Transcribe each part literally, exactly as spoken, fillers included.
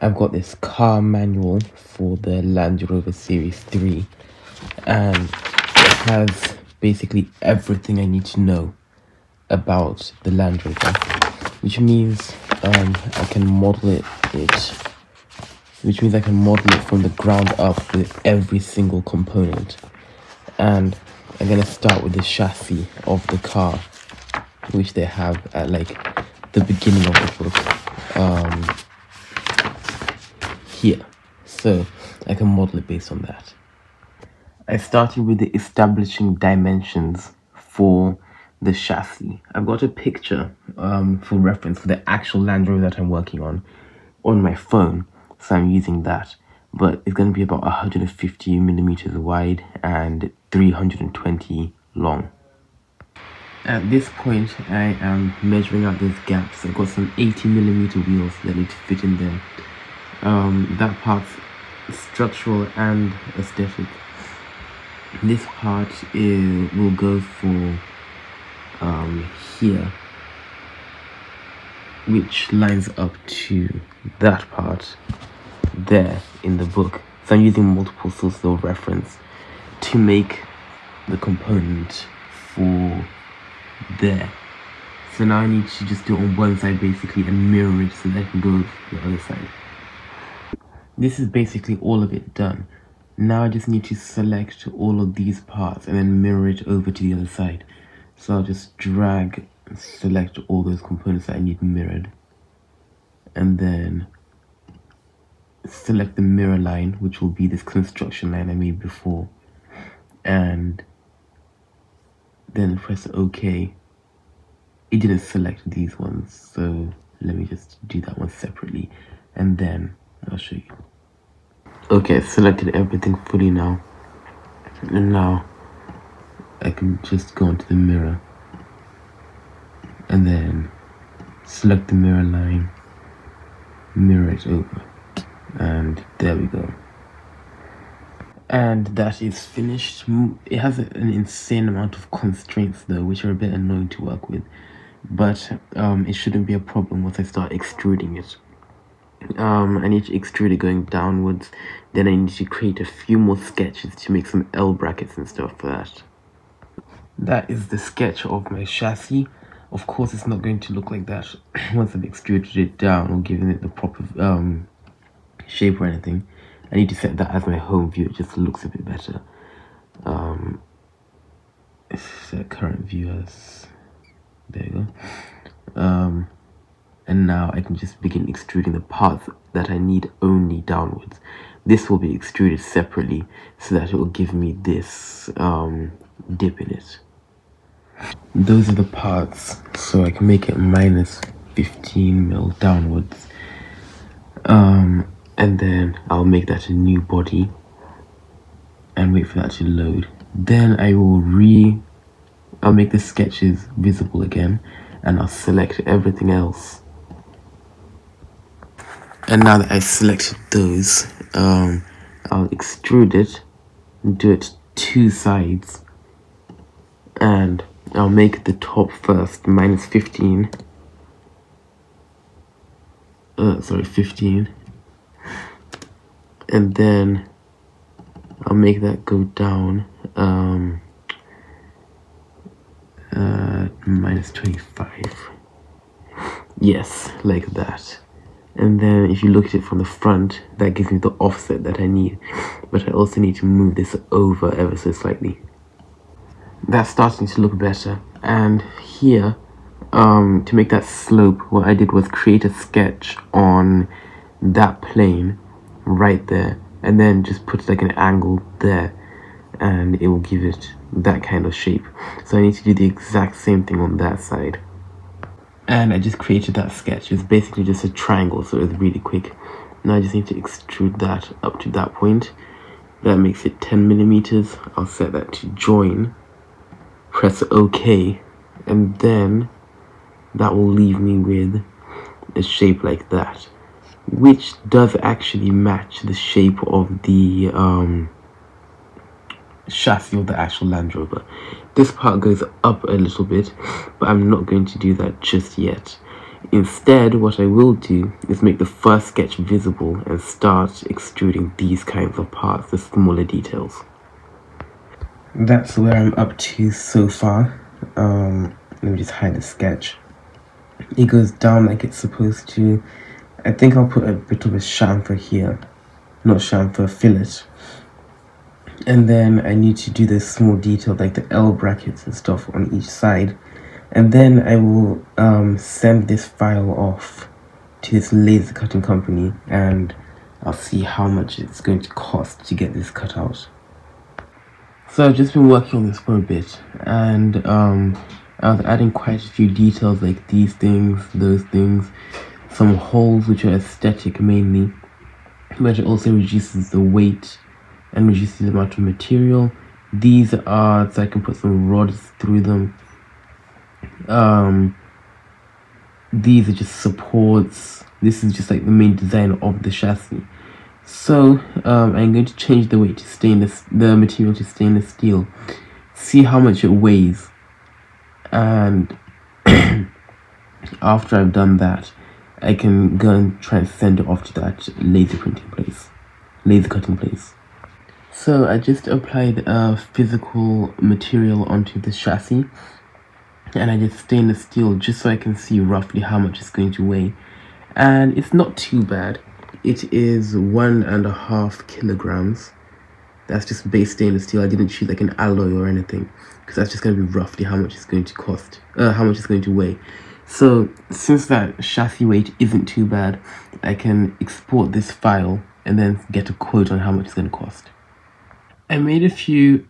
I've got this car manual for the Land Rover Series three, and it has basically everything I need to know about the Land Rover, which means um, I can model it, it, which means I can model it from the ground up with every single component. And I'm gonna start with the chassis of the car, which they have at like the beginning of the book, um, here, so I can model it based on that. I started with the establishing dimensions for the chassis. I've got a picture um, for reference for the actual Land Rover that I'm working on on my phone, so I'm using that, but it's going to be about one hundred fifty millimeters wide and three hundred twenty long. At this point, I am measuring out those gaps. I've got some eighty millimeter wheels that need to fit in there. Um, that part's structural and aesthetic. This part is, will go for um, here, which lines up to that part there in the book. So I'm using multiple sources of reference to make the component for there. So now I need to just do it on one side basically and mirror it so that I can go to the other side. This is basically all of it done. Now I just need to select all of these parts and then mirror it over to the other side. So I'll just drag and select all those components that I need mirrored, and then select the mirror line, which will be this construction line I made before, and then press OK. It didn't select these ones, so let me just do that one separately, and then I'll show you. Okay, I selected everything fully now, and now I can just go into the mirror and then select the mirror line, mirror it over, and there we go. And that is finished. It has an insane amount of constraints though, which are a bit annoying to work with, but um, it shouldn't be a problem once I start extruding it. Um, I need to extrude it going downwards, then I need to create a few more sketches to make some L brackets and stuff for that. That is the sketch of my chassis. Of course it's not going to look like that once I've extruded it down or given it the proper um, shape or anything. I need to set that as my home view, it just looks a bit better. Um, set current view as, there you go. Um, And now I can just begin extruding the parts that I need only downwards. This will be extruded separately so that it will give me this um, dip in it. Those are the parts, so I can make it minus fifteen mil downwards. Um, and then I'll make that a new body and wait for that to load. Then I will re... I'll make the sketches visible again, and I'll select everything else. And now that I've selected those, um, I'll extrude it, do it two sides, and I'll make the top first, minus fifteen. Uh, sorry, fifteen. And then I'll make that go down, um, uh, minus twenty-five. Yes, like that. And then if you look at it from the front, that gives me the offset that I need. But I also need to move this over ever so slightly. That's starting to look better. And here, um, to make that slope, what I did was create a sketch on that plane right there. And then just put like an angle there. And it will give it that kind of shape. So I need to do the exact same thing on that side. And I just created that sketch. It's basically just a triangle, so it's really quick. Now I just need to extrude that up to that point. That makes it ten millimeters. I'll set that to join. Press OK, and then that will leave me with a shape like that, which does actually match the shape of the um, chassis of the actual Land Rover. This part goes up a little bit, but I'm not going to do that just yet. Instead, what I will do is make the first sketch visible and start extruding these kinds of parts, the smaller details. That's where I'm up to so far. Um, let me just hide the sketch. It goes down like it's supposed to. I think I'll put a bit of a chamfer here, not chamfer, fillet. And then I need to do the small detail like the L brackets and stuff on each side. And then I will um, send this file off to this laser cutting company, and I'll see how much it's going to cost to get this cut out. So I've just been working on this for a bit, and um, I was adding quite a few details like these things, those things, some holes which are aesthetic mainly, but it also reduces the weight and reduces the amount of material. These are so I can put some rods through them. Um these are just supports. This is just like the main design of the chassis. So um I'm going to change the weight to stainless, the material to stainless steel, see how much it weighs, and after I've done that I can go and try and send it off to that laser printing place, laser cutting place. So I just applied a physical material onto the chassis, and I did stainless steel just so I can see roughly how much it's going to weigh. And it's not too bad. It is one and a half kilograms. That's just base stainless steel. I didn't choose like an alloy or anything, because that's just going to be roughly how much it's going to cost, uh, how much it's going to weigh. So since that chassis weight isn't too bad, I can export this file and then get a quote on how much it's going to cost. I made a few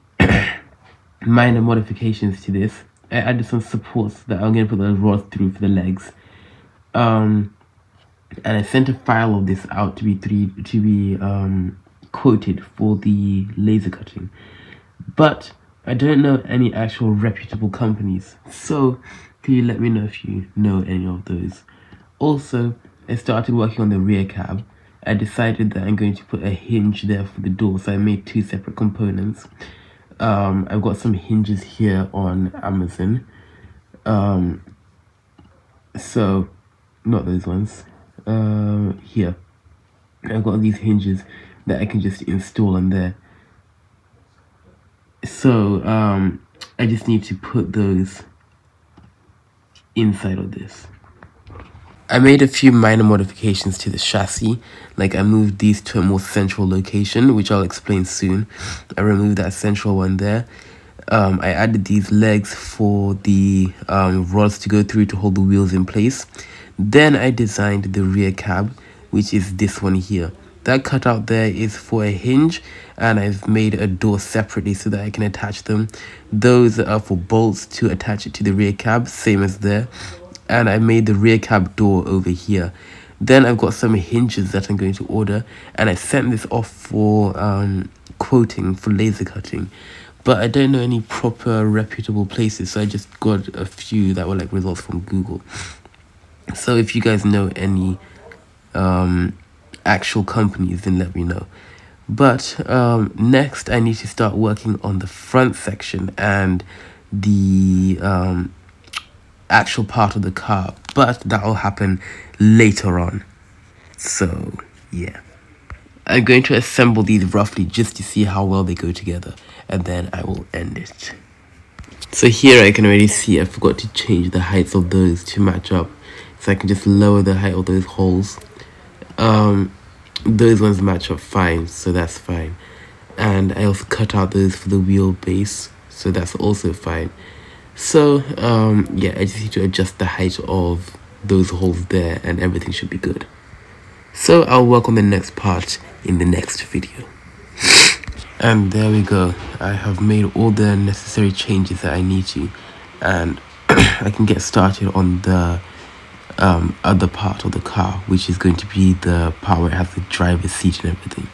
minor modifications to this. I added some supports that I'm going to put the rods through for the legs, um, and I sent a file of this out to be three to be um, quoted for the laser cutting, but I don't know any actual reputable companies. So can you let me know if you know any of those? Also, I started working on the rear cab. I decided that I'm going to put a hinge there for the door, so I made two separate components. Um, I've got some hinges here on Amazon, um, so not those ones, uh, here. I've got these hinges that I can just install on there. So um, I just need to put those inside of this. I made a few minor modifications to the chassis, like I moved these to a more central location, which I'll explain soon. I removed that central one there. Um, I added these legs for the um, rods to go through to hold the wheels in place. Then I designed the rear cab, which is this one here. That cutout there is for a hinge, and I've made a door separately so that I can attach them. Those are for bolts to attach it to the rear cab, same as there. And I made the rear cab door over here. Then I've got some hinges that I'm going to order, and I sent this off for um, quoting for laser cutting, but I don't know any proper reputable places, so I just got a few that were like results from Google. So if you guys know any um, actual companies, then let me know. But um, next I need to start working on the front section and the um, actual part of the car, but that will happen later on. So yeah, I'm going to assemble these roughly just to see how well they go together, and then I will end it. So here I can already see I forgot to change the heights of those to match up, so I can just lower the height of those holes. Um, those ones match up fine, so that's fine. And I also cut out those for the wheelbase, so that's also fine. So, um, yeah, I just need to adjust the height of those holes there, and everything should be good. So I'll work on the next part in the next video. And there we go. I have made all the necessary changes that I need to, and I can get started on the um, other part of the car, which is going to be the part where it has the driver's seat and everything.